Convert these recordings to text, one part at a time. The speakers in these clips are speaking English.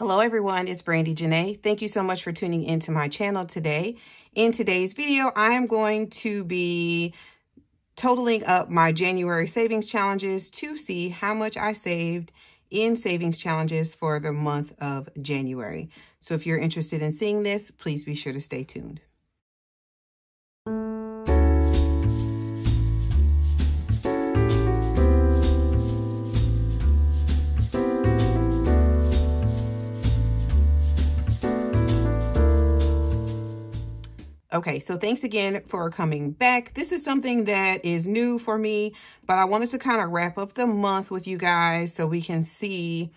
Hello everyone, it's Brandi Janae. Thank you so much for tuning into my channel today. In today's video, I am going to be totaling up my January savings challenges to see how much I saved in savings challenges for the month of January. So if you're interested in seeing this, please be sure to stay tuned. Okay, so thanks again for coming back. This is something that is new for me, but I wanted to kind of wrap up the month with you guys so we can see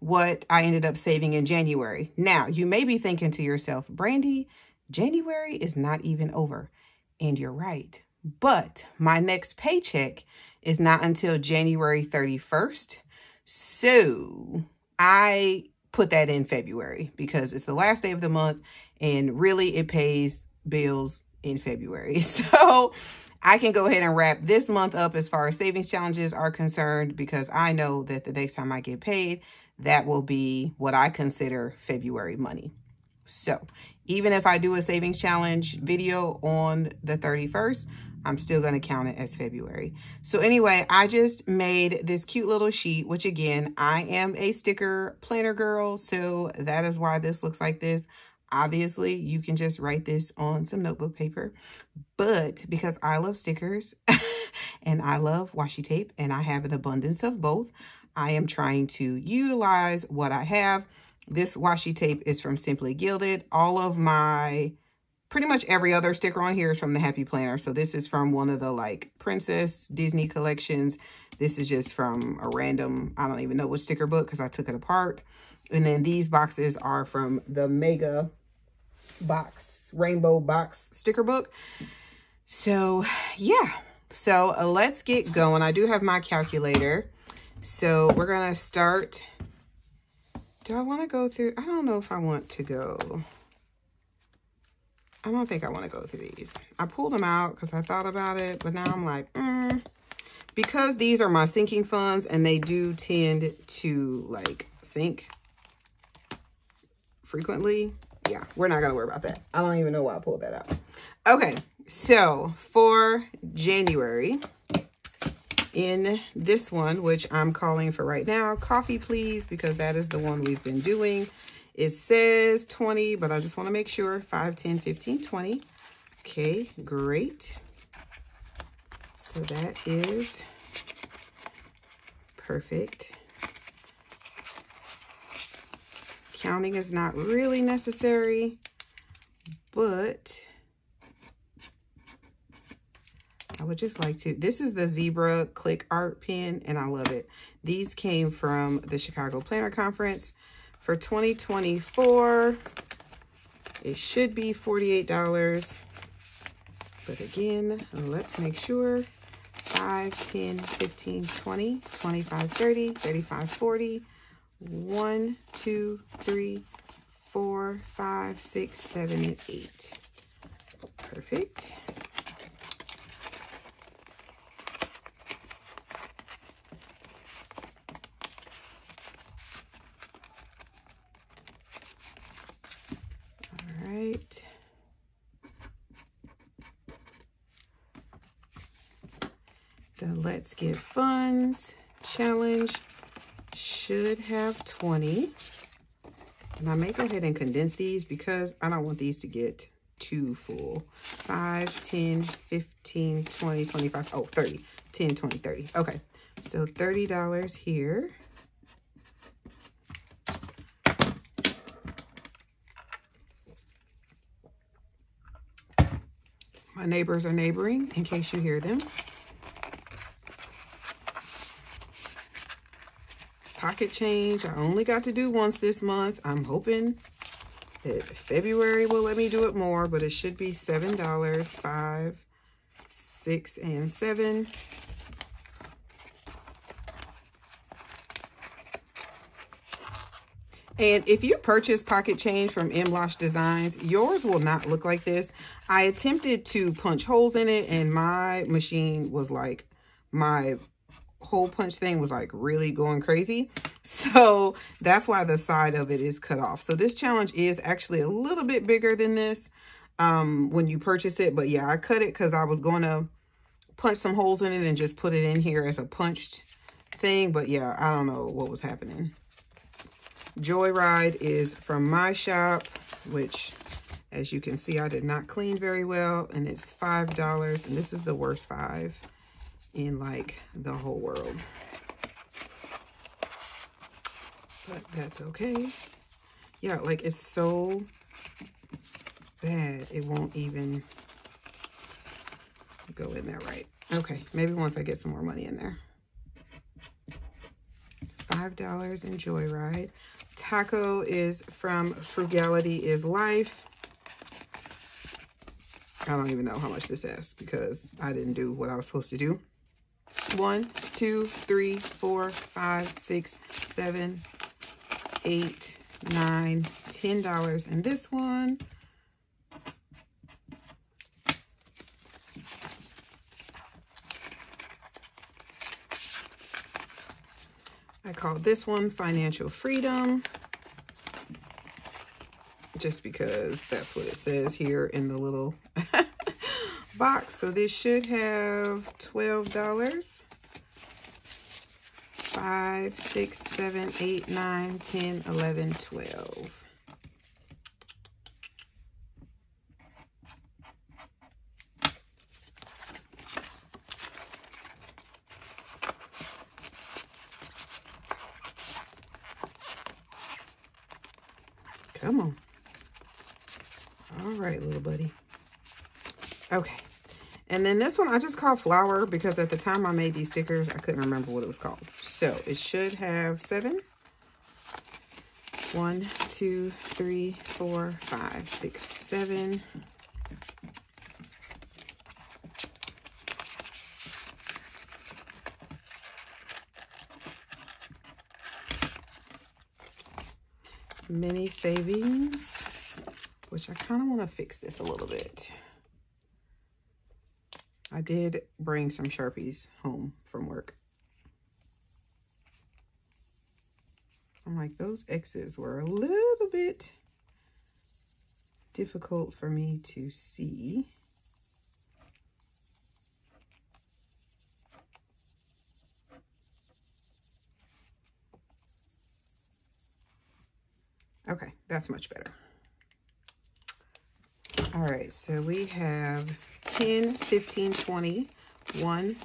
what I ended up saving in January. Now, you may be thinking to yourself, Brandi, January is not even over. And you're right. But my next paycheck is not until January 31st. So I put that in February because it's the last day of the month and really it pays bills in February. So I can go ahead and wrap this month up as far as savings challenges are concerned, because I know that the next time I get paid, that will be what I consider February money. So even if I do a savings challenge video on the 31st, I'm still going to count it as February. So anyway, I just made this cute little sheet, which again, I am a sticker planner girl. So that is why this looks like this. Obviously, you can just write this on some notebook paper, but because I love stickers and I love washi tape and I have an abundance of both, I am trying to utilize what I have. This washi tape is from Simply Gilded. All of my, pretty much every other sticker on here is from the Happy Planner. So this is from one of the like Princess Disney collections. This is just from a random, I don't even know what sticker book because I took it apart. And then these boxes are from the Mega box, rainbow box sticker book. So yeah, so let's get going. I do have my calculator, so we're gonna start. Do I want to go through? I don't know if I want to go. I don't think I want to go through these. I pulled them out because I thought about it, but now I'm like, because these are my sinking funds and they do tend to like sink frequently. Yeah, we're not gonna worry about that. I don't even know why I pulled that out. Okay, so for January, in this one, which I'm calling for right now, coffee please, because that is the one we've been doing. It says 20, but I just wanna make sure, 5, 10, 15, 20. Okay, great. So that is perfect. Counting is not really necessary, but I would just like to. This is the zebra click art pen, and I love it. These came from the Chicago Planner Conference. For 2024, it should be $48. But again, let's make sure. 5, 10, 15, 20, 25, 30, 35, 40. 1, 2, 3, 4, 5, 6, 7, and 8. Perfect. All right. The Let's Get Funds challenge should have 20, and I may go ahead and condense these because I don't want these to get too full. 5, 10, 15, 20, 25, oh, 30, 10, 20, 30. Okay, so $30 here. My neighbors are neighboring in case you hear them. Pocket change, I only got to do once this month. I'm hoping that February will let me do it more, but it should be $7, 5, 6, and 7. And if you purchase pocket change from M-Losh Designs, yours will not look like this. I attempted to punch holes in it and my machine was like, my hole punch thing was like really going crazy. So that's why the side of it is cut off. So this challenge is actually a little bit bigger than this when you purchase it. But yeah, I cut it because I was going to punch some holes in it and just put it in here as a punched thing. But yeah, I don't know what was happening. Joyride is from my shop, which, as you can see, I did not clean very well, and it's $5, and this is the worst 5 in like the whole world, but that's okay. Yeah, like it's so bad it won't even go in there right. Okay, maybe once I get some more money in there. $5 in Joyride. Taco is from Frugality is Life. I don't even know how much this is because I didn't do what I was supposed to do. 1, 2, 3, 4, 5, 6, 7, 8, 9, $10. And this one, I call this one Financial Freedom, just because that's what it says here in the little box. So this should have $12. 5, 6, 7, 8, 9, 10, 11, 12. Come on. All right, little buddy. Okay. And then this one I just called Flower because at the time I made these stickers, I couldn't remember what it was called. So it should have 7. 1, 2, 3, 4, 5, 6, 7. Mini savings, which I kind of want to fix this a little bit. I did bring some Sharpies home from work. I'm like, those X's were a little bit difficult for me to see. Okay, that's much better. All right, so we have 10, 15, 20, 1,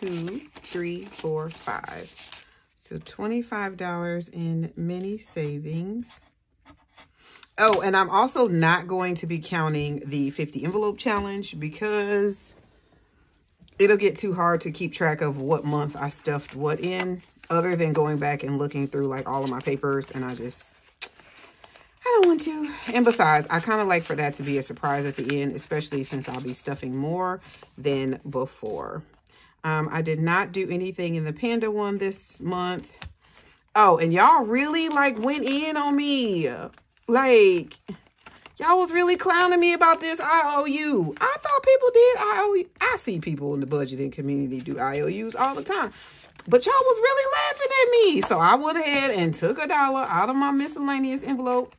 2, 3, 4, 5. So $25 in mini savings. Oh, and I'm also not going to be counting the 50 envelope challenge because it'll get too hard to keep track of what month I stuffed what in, other than going back and looking through like all of my papers, and I don't want to. And besides, I kind of like for that to be a surprise at the end, especially since I'll be stuffing more than before. I did not do anything in the panda one this month. Oh, and y'all really like went in on me. Like, y'all was really clowning me about this IOU. I thought people did IOU. I see people in the budgeting community do IOUs all the time. But y'all was really laughing at me. So I went ahead and took $1 out of my miscellaneous envelope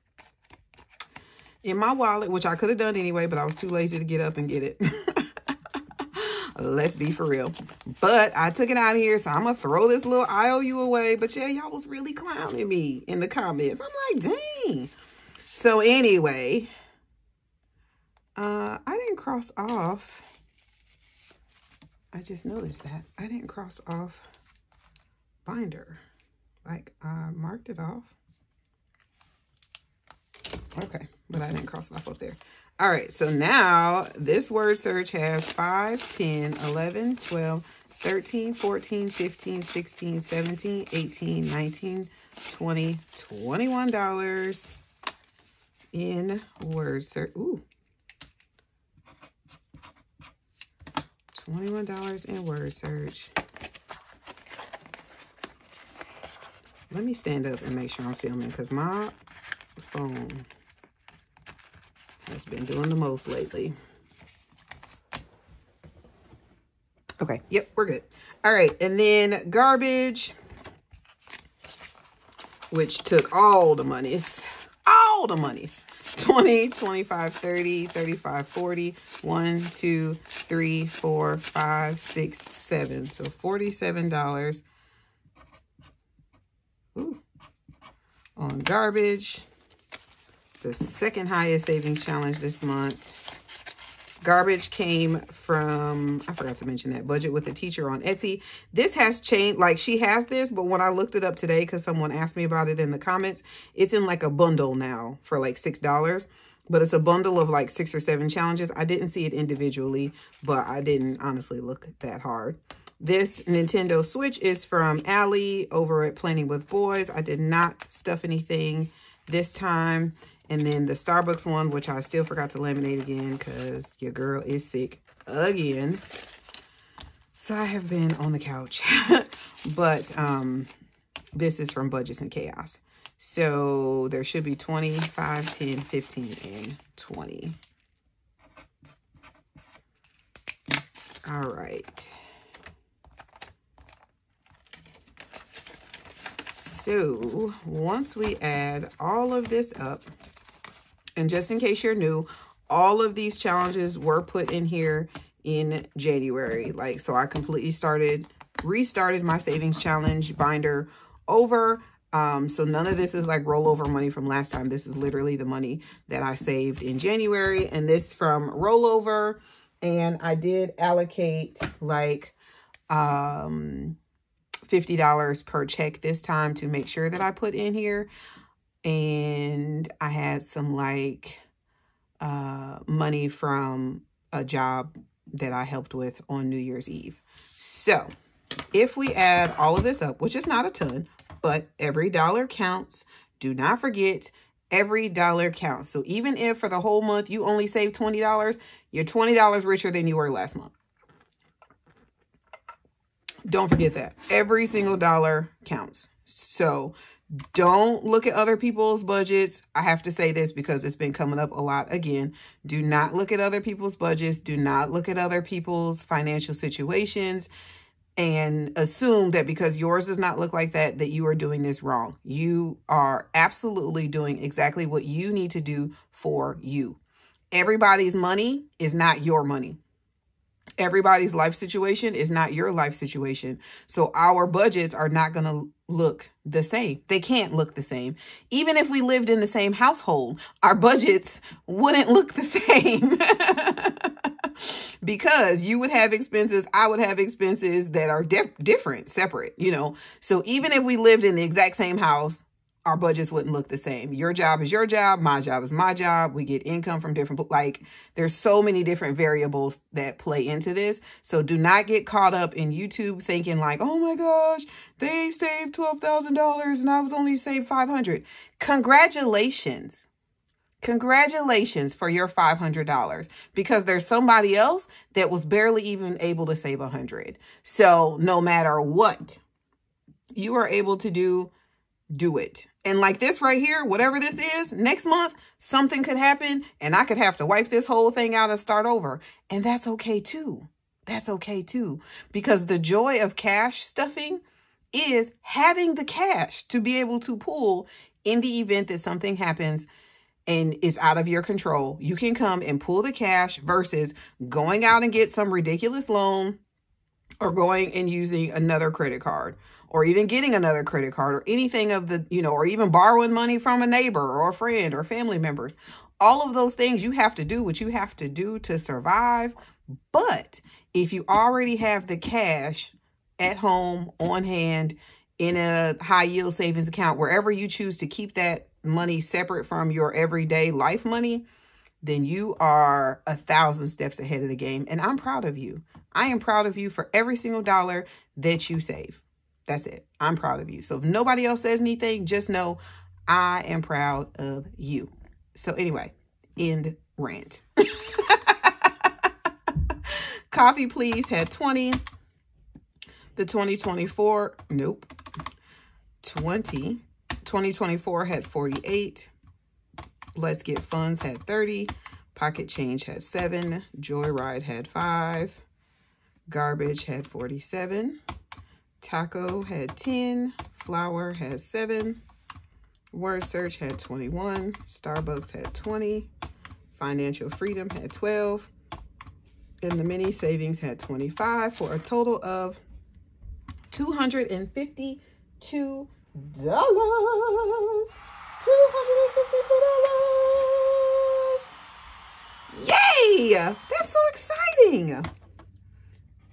in my wallet, which I could have done anyway, but I was too lazy to get up and get it. Let's be for real. But I took it out of here, so I'm going to throw this little IOU away. But yeah, y'all was really clowning me in the comments. I'm like, dang. So anyway, I didn't cross off. I just noticed that. I didn't cross off binder. Like, I marked it off. Okay, but I didn't cross it off up there. All right, so now this word search has 5, 10, 11, 12, 13, 14, 15, 16, 17, 18, 19, 20, $21 in word search. Ooh. $21 in word search. Let me stand up and make sure I'm filming because my phone has been doing the most lately. Okay, yep, we're good. All right, and then garbage, which took all the monies, $20, $25, $30, $35, $40, 1, 2, 3, 4, 5, 6, 7. So $47 on garbage. It's the second highest savings challenge this month. Garbage came from, I forgot to mention that, Budget with the Teacher on Etsy. This has changed, like she has this, but when I looked it up today, because someone asked me about it in the comments, it's in like a bundle now for like $6, but it's a bundle of like 6 or 7 challenges. I didn't see it individually, but I didn't honestly look that hard. This Nintendo Switch is from Allie over at Planning with Boys. I did not stuff anything this time. And then the Starbucks one, which I still forgot to laminate again because your girl is sick again. So I have been on the couch. But this is from Budgets and Chaos. So there should be 20, 5, 10, 15, and 20. All right. So once we add all of this up, and just in case you're new, all of these challenges were put in here in January. Like, so I completely restarted my savings challenge binder over. So none of this is like rollover money from last time. This is literally the money that I saved in January, and this from rollover. And I did allocate like, $50 per check this time to make sure that I put in here. And I had some like money from a job that I helped with on New Year's Eve. So if we add all of this up, which is not a ton, but every dollar counts. Do not forget, every dollar counts. So even if for the whole month you only save $20, you're $20 richer than you were last month. Don't forget that. Every single dollar counts. So don't look at other people's budgets. I have to say this because it's been coming up a lot again. Do not look at other people's budgets. Do not look at other people's financial situations and assume that because yours does not look like that, that you are doing this wrong. You are absolutely doing exactly what you need to do for you. Everybody's money is not your money. Everybody's life situation is not your life situation. So our budgets are not going to look the same. They can't look the same. Even if we lived in the same household, our budgets wouldn't look the same. Because you would have expenses, I would have expenses that are different, separate, you know. So even if we lived in the exact same house, our budgets wouldn't look the same. Your job is your job. My job is my job. We get income from different, like there's so many different variables that play into this. So do not get caught up in YouTube thinking like, oh my gosh, they saved $12,000 and I was only saved $500. Congratulations. Congratulations for your $500, because there's somebody else that was barely even able to save $100. So no matter what you are able to do it. And like this right here, whatever this is, next month, something could happen and I could have to wipe this whole thing out and start over. And that's okay too. That's okay too. Because the joy of cash stuffing is having the cash to be able to pull in the event that something happens and it's out of your control. You can come and pull the cash versus going out and get some ridiculous loan, or going and using another credit card, or even getting another credit card, or anything of the, you know, or even borrowing money from a neighbor or a friend or family members. All of those things, you have to do what you have to do to survive. But if you already have the cash at home, on hand, in a high yield savings account, wherever you choose to keep that money separate from your everyday life money, then you are 1,000 steps ahead of the game. And I'm proud of you. I am proud of you for every single dollar that you save. That's it. I'm proud of you. So if nobody else says anything, just know I am proud of you. So anyway, end rant. Coffee Please had 20. The 2024, nope. 2024 had 48. Let's Get Funds had 30. Pocket Change had 7. Joyride had 5. Garbage had 47. Taco had 10. Flour had 7. Word Search had 21. Starbucks had 20. Financial Freedom had 12. And the mini savings had 25 for a total of $252. $252. Yay! That's so exciting.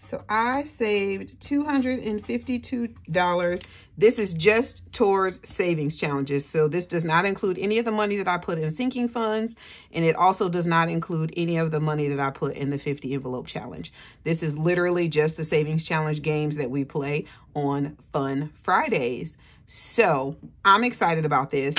So I saved $252. This is just towards savings challenges. So this does not include any of the money that I put in sinking funds. And it also does not include any of the money that I put in the 50 envelope challenge. This is literally just the savings challenge games that we play on Fun Fridays. So I'm excited about this.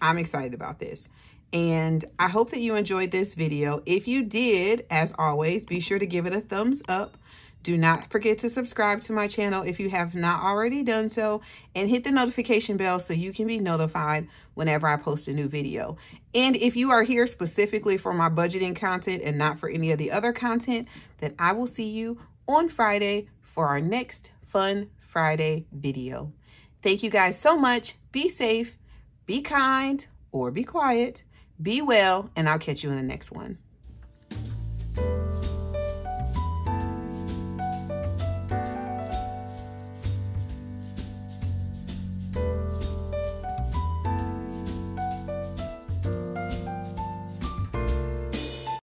I'm excited about this. And I hope that you enjoyed this video. If you did, as always, be sure to give it a thumbs up. Do not forget to subscribe to my channel if you have not already done so, and hit the notification bell so you can be notified whenever I post a new video. And if you are here specifically for my budgeting content and not for any of the other content, then I will see you on Friday for our next Fun Friday video. Thank you guys so much. Be safe, be kind, or be quiet. Be well, and I'll catch you in the next one.